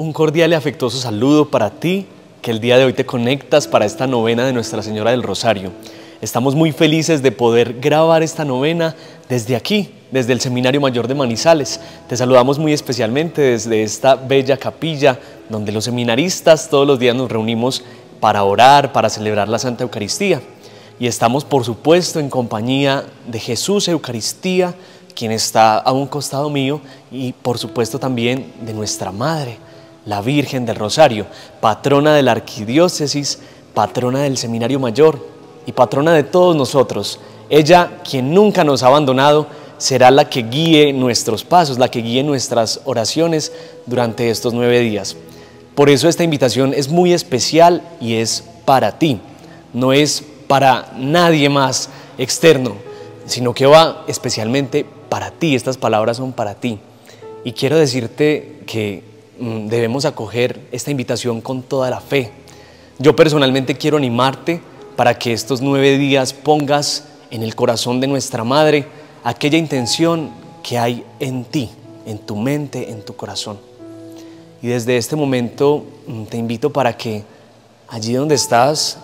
Un cordial y afectuoso saludo para ti, que el día de hoy te conectas para esta novena de Nuestra Señora del Rosario. Estamos muy felices de poder grabar esta novena desde aquí, desde el Seminario Mayor de Manizales. Te saludamos muy especialmente desde esta bella capilla, donde los seminaristas todos los días nos reunimos para orar, para celebrar la Santa Eucaristía. Y estamos, por supuesto, en compañía de Jesús Eucaristía, quien está a un costado mío, y por supuesto también de nuestra Madre, la Virgen del Rosario, patrona de la Arquidiócesis, patrona del Seminario Mayor y patrona de todos nosotros. Ella, quien nunca nos ha abandonado, será la que guíe nuestros pasos, la que guíe nuestras oraciones durante estos 9 días. Por eso esta invitación es muy especial y es para ti, no es para nadie más externo, sino que va especialmente para ti. Estas palabras son para ti. Y quiero decirte que debemos acoger esta invitación con toda la fe. Yo personalmente quiero animarte para que estos 9 días pongas en el corazón de nuestra Madre aquella intención que hay en ti, en tu mente, en tu corazón. Y desde este momento te invito para que allí donde estás,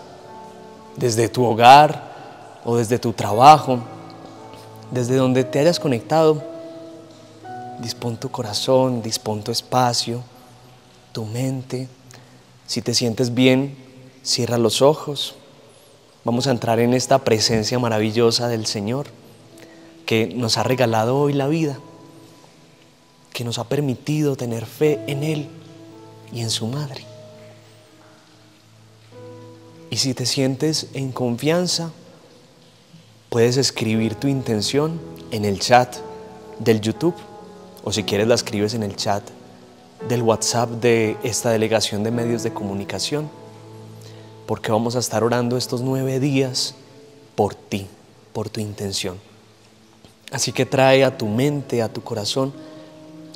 desde tu hogar o desde tu trabajo, desde donde te hayas conectado, dispón tu corazón, dispón tu espacio, tu mente. Si te sientes bien, cierra los ojos. Vamos a entrar en esta presencia maravillosa del Señor, que nos ha regalado hoy la vida, que nos ha permitido tener fe en Él y en su Madre. Y si te sientes en confianza, puedes escribir tu intención en el chat del YouTube, o si quieres la escribes en el chat del WhatsApp de esta delegación de medios de comunicación, porque vamos a estar orando estos 9 días por ti, por tu intención. Así que trae a tu mente, a tu corazón,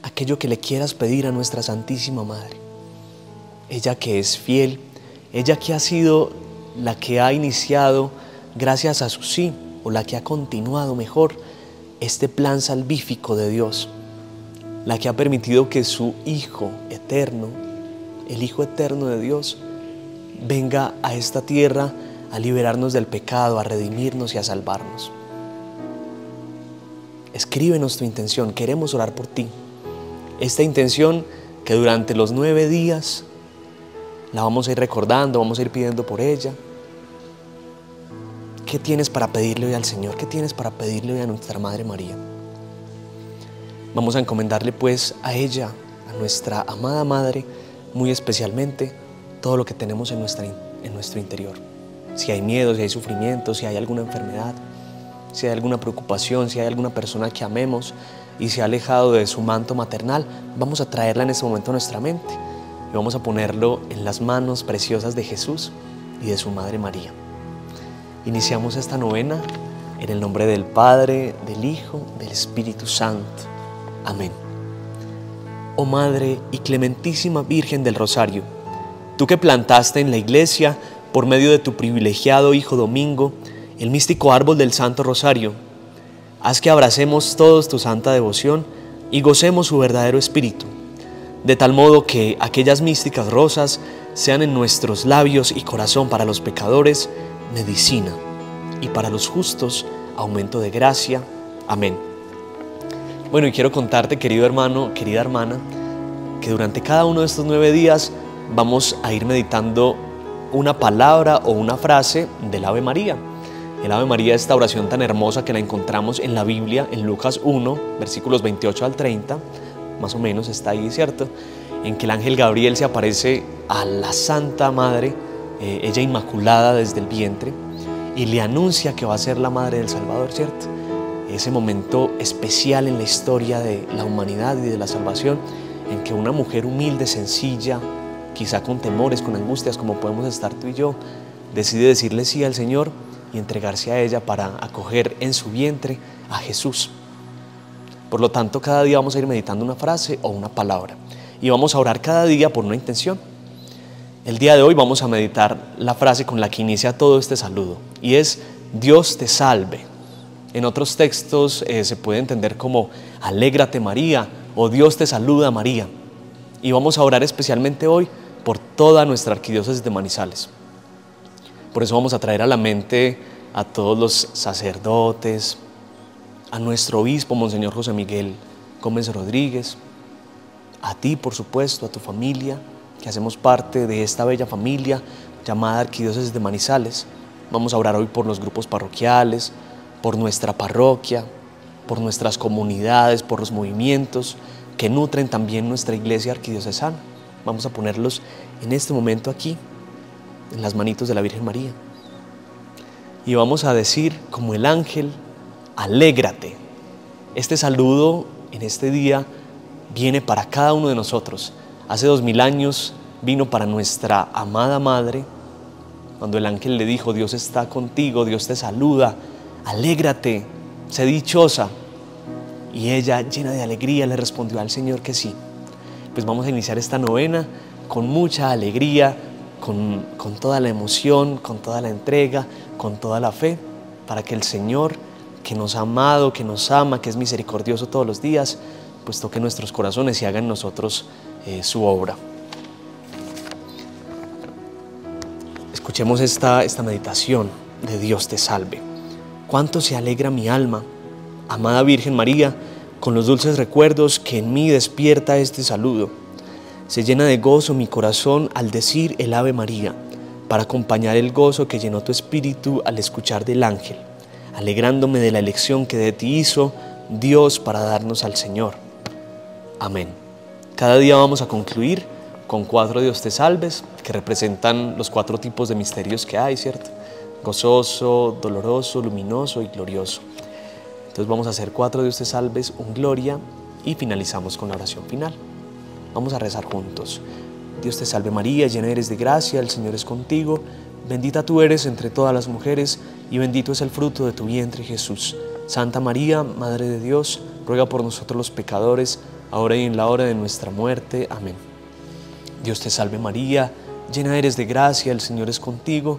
aquello que le quieras pedir a nuestra Santísima Madre. Ella que es fiel, ella que ha sido la que ha iniciado, gracias a su sí, o la que ha continuado mejor, este plan salvífico de Dios, la que ha permitido que su Hijo eterno, el Hijo eterno de Dios, venga a esta tierra a liberarnos del pecado, a redimirnos y a salvarnos. Escríbenos tu intención, queremos orar por ti. Esta intención que durante los 9 días la vamos a ir recordando, vamos a ir pidiendo por ella. ¿Qué tienes para pedirle hoy al Señor? ¿Qué tienes para pedirle hoy a nuestra Madre María? Vamos a encomendarle pues a ella, a nuestra amada Madre, muy especialmente todo lo que tenemos en nuestro interior. Si hay miedo, si hay sufrimiento, si hay alguna enfermedad, si hay alguna preocupación, si hay alguna persona que amemos y se ha alejado de su manto maternal, vamos a traerla en este momento a nuestra mente y vamos a ponerlo en las manos preciosas de Jesús y de su Madre María. Iniciamos esta novena en el nombre del Padre, del Hijo, del Espíritu Santo. Amén. Oh Madre y Clementísima Virgen del Rosario, tú que plantaste en la Iglesia, por medio de tu privilegiado Hijo Domingo, el místico árbol del Santo Rosario, haz que abracemos todos tu santa devoción y gocemos su verdadero espíritu, de tal modo que aquellas místicas rosas sean en nuestros labios y corazón para los pecadores medicina y para los justos aumento de gracia. Amén. Bueno, y quiero contarte, querido hermano, querida hermana, que durante cada uno de estos 9 días vamos a ir meditando una palabra o una frase del Ave María. El Ave María, esta oración tan hermosa que la encontramos en la Biblia, en Lucas 1, versículos 28 al 30, más o menos está ahí, ¿cierto? En que el ángel Gabriel se aparece a la Santa Madre, ella inmaculada desde el vientre, y le anuncia que va a ser la Madre del Salvador, ¿cierto? Ese momento especial en la historia de la humanidad y de la salvación, en que una mujer humilde, sencilla, quizá con temores, con angustias, como podemos estar tú y yo, decide decirle sí al Señor y entregarse a ella para acoger en su vientre a Jesús. Por lo tanto, cada día vamos a ir meditando una frase o una palabra y vamos a orar cada día por una intención. El día de hoy vamos a meditar la frase con la que inicia todo este saludo y es Dios te salve. En otros textos se puede entender como alégrate María o Dios te saluda María. Y vamos a orar especialmente hoy por toda nuestra Arquidiócesis de Manizales. Por eso vamos a traer a la mente a todos los sacerdotes, a nuestro obispo, Monseñor José Miguel Gómez Rodríguez, a ti, por supuesto, a tu familia, que hacemos parte de esta bella familia llamada Arquidiócesis de Manizales. Vamos a orar hoy por los grupos parroquiales, por nuestra parroquia, por nuestras comunidades, por los movimientos que nutren también nuestra iglesia arquidiocesana. Vamos a ponerlos en este momento aquí, en las manitos de la Virgen María. Y vamos a decir, como el ángel, alégrate. Este saludo en este día viene para cada uno de nosotros. Hace 2000 años vino para nuestra amada Madre, cuando el ángel le dijo, Dios está contigo, Dios te saluda, alégrate, sé dichosa. Y ella, llena de alegría, le respondió al Señor que sí. Pues vamos a iniciar esta novena con mucha alegría, con toda la emoción, con toda la entrega, con toda la fe, para que el Señor, que nos ha amado, que nos ama, que es misericordioso todos los días, pues toque nuestros corazones y haga en nosotros su obra. Escuchemos esta meditación de Dios te salve. Cuánto se alegra mi alma, amada Virgen María, con los dulces recuerdos que en mí despierta este saludo. Se llena de gozo mi corazón al decir el Ave María, para acompañar el gozo que llenó tu espíritu al escuchar del ángel, alegrándome de la elección que de ti hizo Dios para darnos al Señor. Amén. Cada día vamos a concluir con 4 Dios te salves, que representan los 4 tipos de misterios que hay, ¿cierto? Gozoso, doloroso, luminoso y glorioso. Entonces vamos a hacer 4 Dios te salves, un gloria, y finalizamos con la oración final. Vamos a rezar juntos. Dios te salve María, llena eres de gracia, el Señor es contigo. Bendita tú eres entre todas las mujeres, y bendito es el fruto de tu vientre Jesús. Santa María, Madre de Dios, ruega por nosotros los pecadores, ahora y en la hora de nuestra muerte. Amén. Dios te salve María, llena eres de gracia, el Señor es contigo.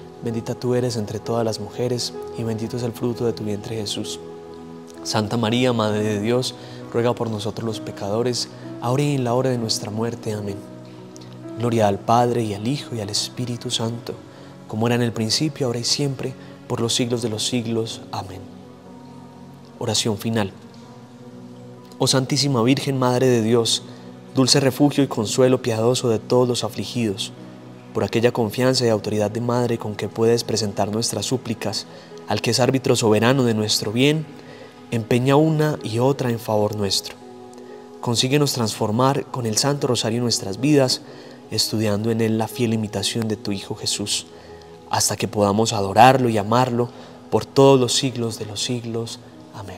Bendita tú eres entre todas las mujeres, y bendito es el fruto de tu vientre Jesús. Santa María, Madre de Dios, ruega por nosotros los pecadores, ahora y en la hora de nuestra muerte. Amén. Gloria al Padre, y al Hijo, y al Espíritu Santo, como era en el principio, ahora y siempre, por los siglos de los siglos. Amén. Oración final. Oh Santísima Virgen, Madre de Dios, dulce refugio y consuelo piadoso de todos los afligidos, por aquella confianza y autoridad de Madre con que puedes presentar nuestras súplicas, al que es árbitro soberano de nuestro bien, empeña una y otra en favor nuestro. Consíguenos transformar con el Santo Rosario nuestras vidas, estudiando en él la fiel imitación de tu Hijo Jesús, hasta que podamos adorarlo y amarlo por todos los siglos de los siglos. Amén.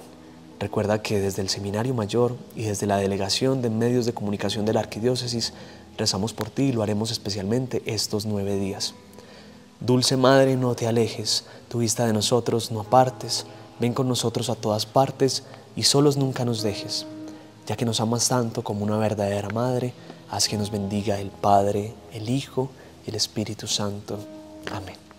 Recuerda que desde el Seminario Mayor y desde la Delegación de Medios de Comunicación de la Arquidiócesis rezamos por ti y lo haremos especialmente estos 9 días. Dulce Madre, no te alejes, tu vista de nosotros no apartes, ven con nosotros a todas partes y solos nunca nos dejes. Ya que nos amas tanto como una verdadera Madre, haz que nos bendiga el Padre, el Hijo y el Espíritu Santo. Amén.